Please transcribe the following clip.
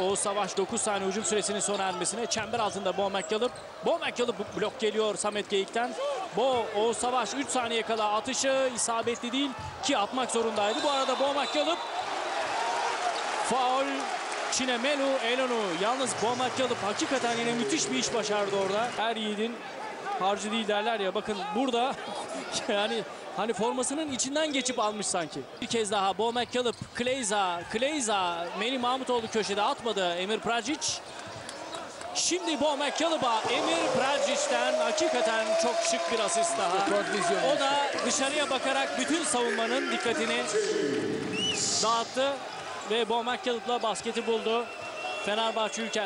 Oğuz Savaş 9 saniye hücum süresinin sona ermesine. Çember altında Bo McCalebb. Bo McCalebb blok geliyor Samet Geyik'ten. Oğuz Savaş 3 saniye kala atışı isabetli değil ki atmak zorundaydı. Bu arada Bo McCalebb faul. Çin'e Elonu. Yalnız Bo McCalebb hakikaten yine müthiş bir iş başardı orada. Her yiğidin harcı değil derler ya. Bakın burada yani hani formasının içinden geçip almış sanki. Bir kez daha Bo McCalebb, Kleyza, Melih Mahmutoğlu köşede atmadı Emir Pracic. Şimdi Bo McCaleb'a Emir Pracic'ten hakikaten çok şık bir asist daha. O da dışarıya bakarak bütün savunmanın dikkatini dağıttı ve Bo McCaleb'la basketi buldu Fenerbahçe Ülker.